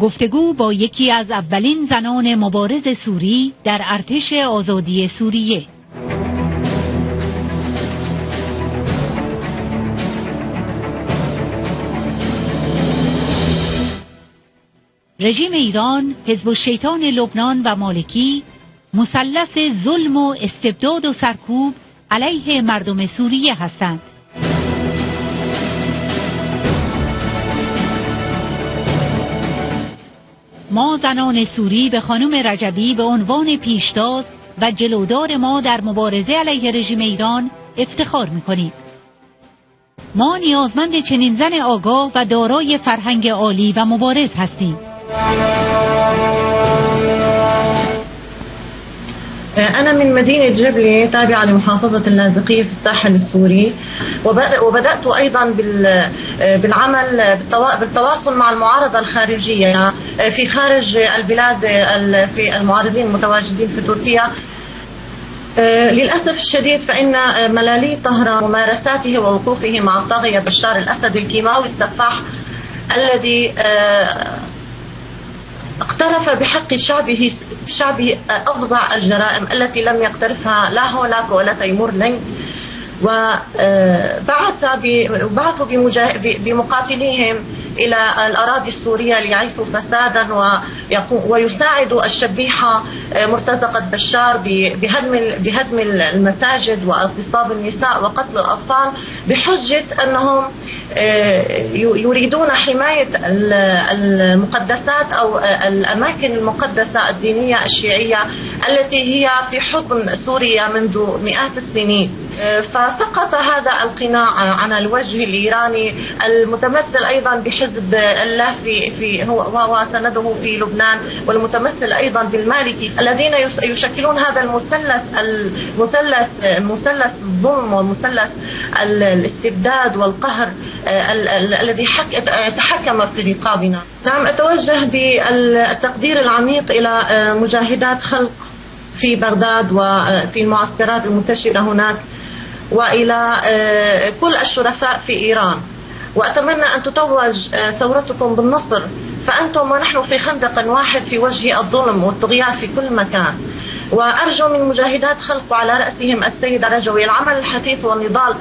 گفتگو با یکی از اولین زنان مبارز سوری در ارتش آزادی سوریه. رژیم ایران، حزب الشیطان لبنان و مالکی مثلث ظلم و استبداد و سرکوب علیه مردم سوریه هستند. ما زنان سوری به خانم رجبی به عنوان پیشتاز و جلودار ما در مبارزه علیه رژیم ایران افتخار می‌کنیم. ما نیازمند چنین زن آگاه و دارای فرهنگ عالی و مبارز هستیم. أنا من مدينة جبلة تابعة لمحافظة اللاذقية في الساحل السوري، وبدأت أيضا بالعمل بالتواصل مع المعارضة الخارجية في خارج البلاد، في المعارضين المتواجدين في تركيا. للأسف الشديد فإن ملالي طهران ممارساته ووقوفه مع الطاغية بشار الأسد الكيماوي السفاح الذي اقترف بحق شعبه أفظع الجرائم التي لم يقترفها لا هولاكو ولا تيمورلنك، وبعثوا بمقاتليهم إلى الأراضي السورية ليعيثوا فسادا ويساعدوا الشبيحة مرتزقة بشار بهدم المساجد واغتصاب النساء وقتل الأطفال بحجة أنهم يريدون حماية المقدسات أو الأماكن المقدسة الدينية الشيعية التي هي في حضن سوريا منذ مئات السنين. فسقط هذا القناع عن الوجه الإيراني المتمثل أيضا بحزب الله وهو سنده في لبنان، والمتمثل أيضا بالمالكي الذين يشكلون هذا المثلث الظلم ومثلث الاستبداد والقهر الذي تحكم في رقابنا. نعم، أتوجه بالتقدير العميق إلى مجاهدات خلق في بغداد وفي المعسكرات المنتشرة هناك، وإلى كل الشرفاء في إيران، وأتمنى أن تتوج ثورتكم بالنصر، فأنتم ونحن في خندق واحد في وجه الظلم والطغيان في كل مكان. وأرجو من مجاهدات خلق على رأسهم السيدة رجوي العمل الحثيث والنضال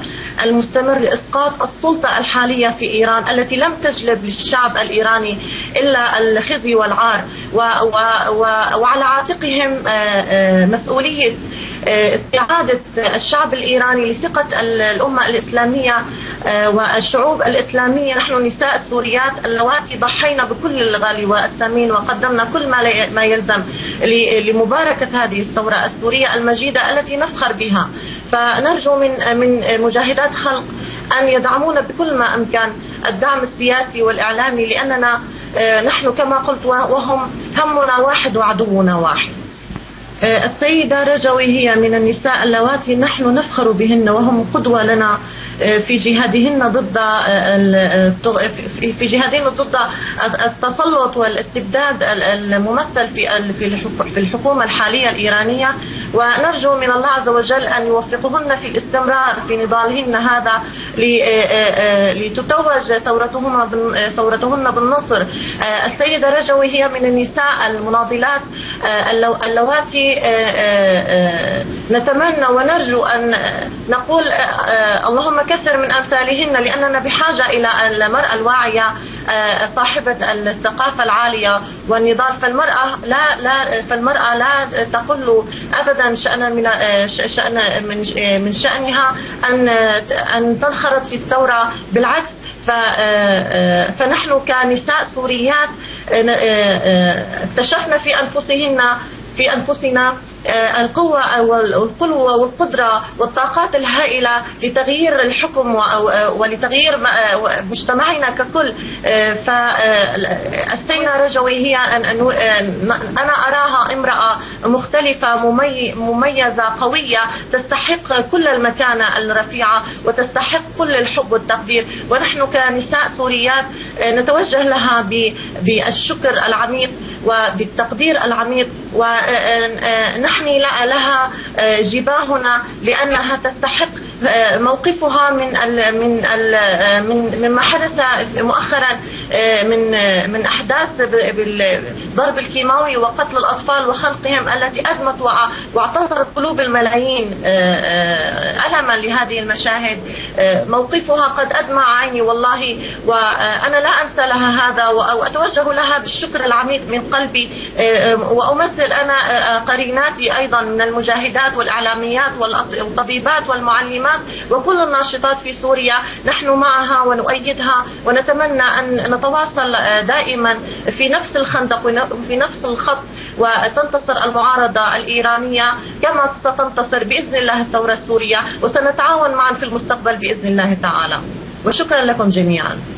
المستمر لإسقاط السلطة الحالية في إيران التي لم تجلب للشعب الإيراني إلا الخزي والعار، وعلى عاتقهم مسؤولية استعادة الشعب الإيراني لثقة الأمة الإسلامية والشعوب الإسلامية. نحن نساء السوريات اللواتي ضحينا بكل الغالي والثمين وقدمنا كل ما يلزم لمباركة هذه الثورة السورية المجيدة التي نفخر بها. فنرجو من مجاهدات خلق أن يدعمونا بكل ما أمكن الدعم السياسي والإعلامي، لأننا نحن كما قلت وهم همنا واحد وعدونا واحد. السيدة رجوي هي من النساء اللواتي نحن نفخر بهن، وهم قدوة لنا في جهادهن ضد التسلط والاستبداد الممثل في الحكومة الحالية الإيرانية. ونرجو من الله عز وجل أن يوفقهن في الاستمرار في نضالهن هذا لتتوج ثورتهن بالنصر. السيدة رجوي هي من النساء المناضلات اللواتي نتمنى ونرجو أن نقول اللهم كثر من أمثالهن، لأننا بحاجة إلى المرأة الواعية صاحبة الثقافة العالية والنضال. فالمرأة لا تقل أبدا من شأنها أن تنخرط في الثورة، بالعكس. فنحن كنساء سوريات اكتشفنا في أنفسنا القوة والقلوة والقدرة والطاقات الهائلة لتغيير الحكم ولتغيير مجتمعنا ككل. فالسيدة رجوي هي أنا أراها امرأة مختلفة مميزة قوية، تستحق كل المكانة الرفيعة وتستحق كل الحب والتقدير، ونحن كنساء سوريات نتوجه لها بالشكر العميق وبالتقدير العميق، ونحن لها جباهنا لأنها تستحق موقفها من ما حدث مؤخرا من أحداث بالضرب الكيماوي وقتل الأطفال وخلقهم التي أدمت واعتصرت قلوب الملايين ألما لهذه المشاهد. موقفها قد أدمع عيني والله، وأنا لا أنسى لها هذا وأتوجه لها بالشكر العميق من قلبي. وأمثل أنا قريناتي أيضا من المجاهدات والإعلاميات والطبيبات والمعلمات وكل الناشطات في سوريا، نحن معها ونؤيدها، ونتمنى أن نتواصل دائما في نفس الخندق وفي نفس الخط، وتنتصر المعارضة الإيرانية كما ستنتصر بإذن الله الثورة السورية، وسنتعاون معا في المستقبل بإذن الله تعالى. وشكرا لكم جميعا.